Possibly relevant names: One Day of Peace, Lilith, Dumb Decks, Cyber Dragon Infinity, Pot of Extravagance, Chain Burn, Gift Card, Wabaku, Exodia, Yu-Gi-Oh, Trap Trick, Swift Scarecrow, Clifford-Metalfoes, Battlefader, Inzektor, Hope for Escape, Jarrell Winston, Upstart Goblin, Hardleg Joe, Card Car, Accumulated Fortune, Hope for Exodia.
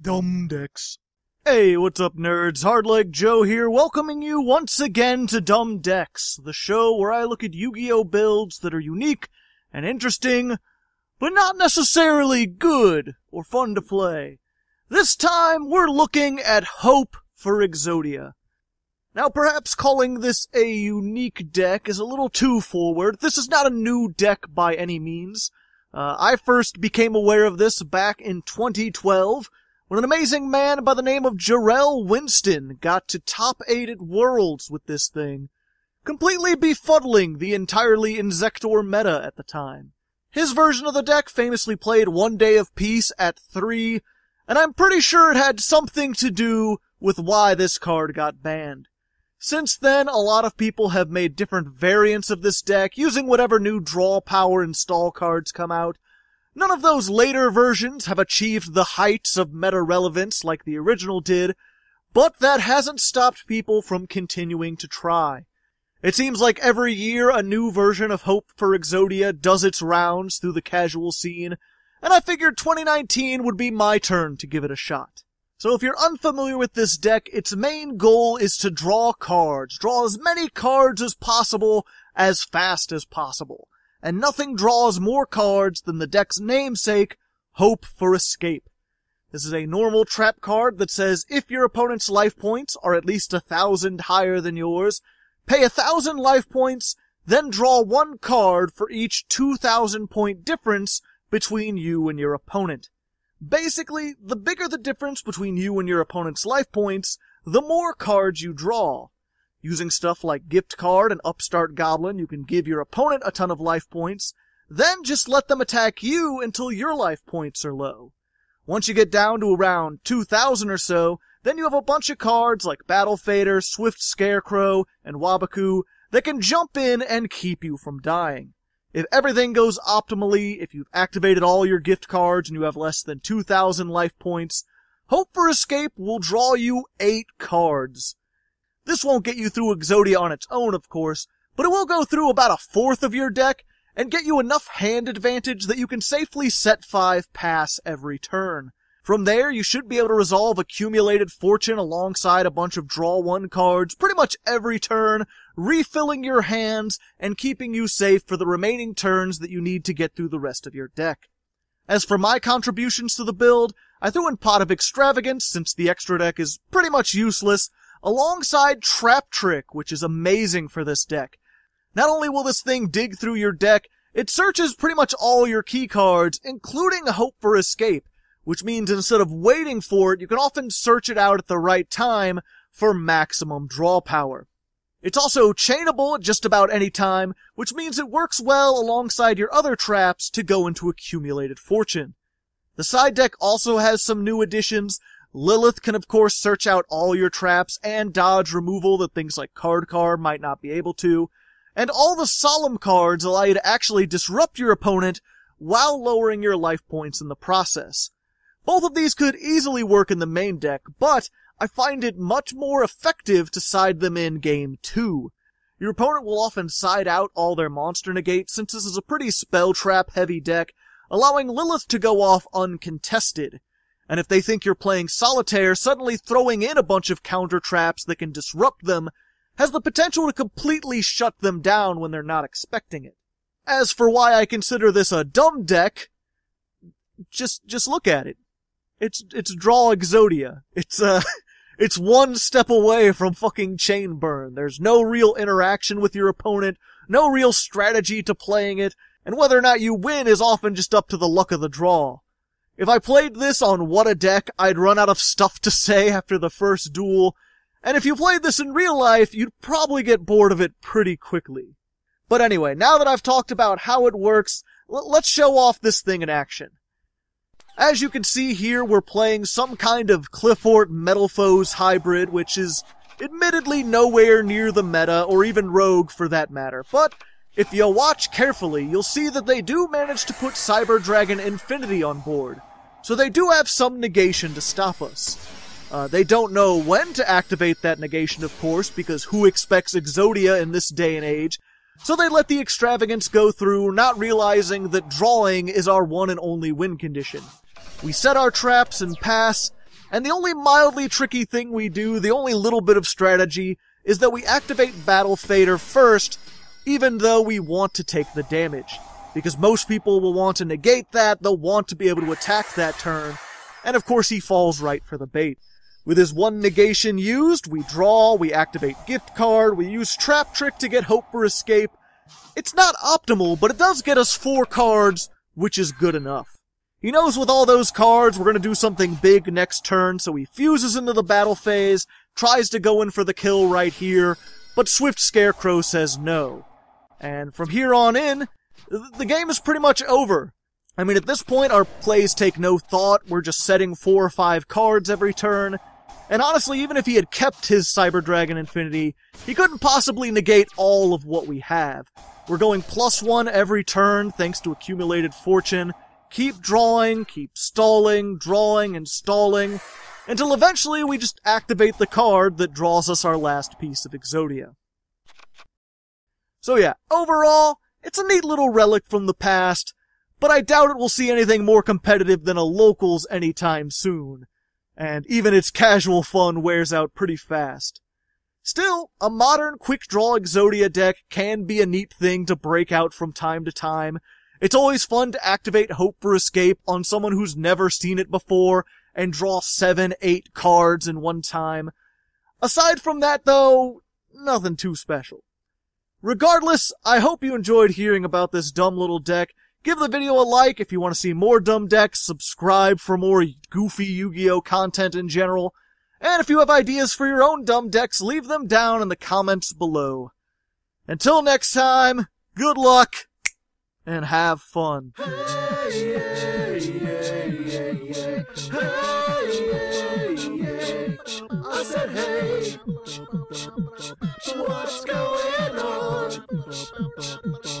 Dumb Decks. Hey, what's up, nerds? Hardleg Joe here, welcoming you once again to Dumb Decks, the show where I look at Yu-Gi-Oh builds that are unique and interesting, but not necessarily good or fun to play. This time, we're looking at Hope for Exodia. Now, perhaps calling this a unique deck is a little too forward. This is not a new deck by any means. I first became aware of this back in 2012, when an amazing man by the name of Jarrell Winston got to top 8 at Worlds with this thing, completely befuddling the entirely Inzektor meta at the time. His version of the deck famously played One Day of Peace at 3, and I'm pretty sure it had something to do with why this card got banned. Since then, a lot of people have made different variants of this deck, using whatever new draw power and stall cards come out. None of those later versions have achieved the heights of meta relevance like the original did, but that hasn't stopped people from continuing to try. It seems like every year a new version of Hope for Exodia does its rounds through the casual scene, and I figured 2019 would be my turn to give it a shot. So if you're unfamiliar with this deck, its main goal is to draw cards. Draw as many cards as possible, as fast as possible. And nothing draws more cards than the deck's namesake, Hope for Escape. This is a normal trap card that says, if your opponent's life points are at least 1,000 higher than yours, pay 1,000 life points, then draw one card for each 2,000 point difference between you and your opponent. Basically, the bigger the difference between you and your opponent's life points, the more cards you draw. Using stuff like Gift Card and Upstart Goblin, you can give your opponent a ton of life points, then just let them attack you until your life points are low. Once you get down to around 2,000 or so, then you have a bunch of cards like Battlefader, Swift Scarecrow, and Wabaku that can jump in and keep you from dying. If everything goes optimally, if you've activated all your gift cards and you have less than 2,000 life points, Hope for Escape will draw you 8 cards. This won't get you through Exodia on its own, of course, but it will go through about a fourth of your deck and get you enough hand advantage that you can safely set 5 pass every turn. From there, you should be able to resolve Accumulated Fortune alongside a bunch of Draw 1 cards pretty much every turn, refilling your hands and keeping you safe for the remaining turns that you need to get through the rest of your deck. As for my contributions to the build, I threw in Pot of Extravagance, since the extra deck is pretty much useless, alongside Trap Trick, which is amazing for this deck. Not only will this thing dig through your deck, it searches pretty much all your key cards, including Hope for Escape, which means instead of waiting for it, you can often search it out at the right time for maximum draw power. It's also chainable at just about any time, which means it works well alongside your other traps to go into Accumulated Fortune. The side deck also has some new additions. Lilith can of course search out all your traps and dodge removal that things like Card Car might not be able to, and all the Solemn cards allow you to actually disrupt your opponent while lowering your life points in the process. Both of these could easily work in the main deck, but I find it much more effective to side them in Game 2. Your opponent will often side out all their monster negates since this is a pretty spell trap heavy deck, allowing Lilith to go off uncontested. And if they think you're playing Solitaire, suddenly throwing in a bunch of counter traps that can disrupt them has the potential to completely shut them down when they're not expecting it. As for why I consider this a dumb deck, just look at it. It's Draw Exodia. It's one step away from fucking Chain Burn. There's no real interaction with your opponent, no real strategy to playing it, and whether or not you win is often just up to the luck of the draw. If I played this on What a Deck, I'd run out of stuff to say after the first duel, and if you played this in real life, you'd probably get bored of it pretty quickly. But anyway, now that I've talked about how it works, let's show off this thing in action. As you can see here, we're playing some kind of Clifford-Metalfoes hybrid, which is admittedly nowhere near the meta, or even Rogue for that matter. But if you watch carefully, you'll see that they do manage to put Cyber Dragon Infinity on board. So they do have some negation to stop us. They don't know when to activate that negation, of course, because who expects Exodia in this day and age? So they let the extravagance go through, not realizing that drawing is our one and only win condition. We set our traps and pass, and the only mildly tricky thing we do, the only little bit of strategy, is that we activate Battlefader first, even though we want to take the damage. Because most people will want to negate that, they'll want to be able to attack that turn, and of course he falls right for the bait. With his one negation used, we draw, we activate Gift Card, we use Trap Trick to get Hope for Escape. It's not optimal, but it does get us 4 cards, which is good enough. He knows with all those cards we're going to do something big next turn, so he fuses into the battle phase, tries to go in for the kill right here, but Swift Scarecrow says no. And from here on in, the game is pretty much over. I mean, at this point, our plays take no thought. We're just setting 4 or 5 cards every turn. And honestly, even if he had kept his Cyber Dragon Infinity, he couldn't possibly negate all of what we have. We're going +1 every turn, thanks to Accumulated Fortune. Keep drawing, keep stalling, drawing and stalling, until eventually we just activate the card that draws us our last piece of Exodia. So yeah, overall, it's a neat little relic from the past, but I doubt it will see anything more competitive than a Locals anytime soon, and even its casual fun wears out pretty fast. Still, a modern quick-draw Exodia deck can be a neat thing to break out from time to time. It's always fun to activate Hope for Escape on someone who's never seen it before and draw 7, 8 cards in one time. Aside from that, though, nothing too special. Regardless, I hope you enjoyed hearing about this dumb little deck. Give the video a like if you want to see more dumb decks, subscribe for more goofy Yu-Gi-Oh! Content in general, and if you have ideas for your own dumb decks, leave them down in the comments below. Until next time, good luck, and have fun. I said, hey, what's going on?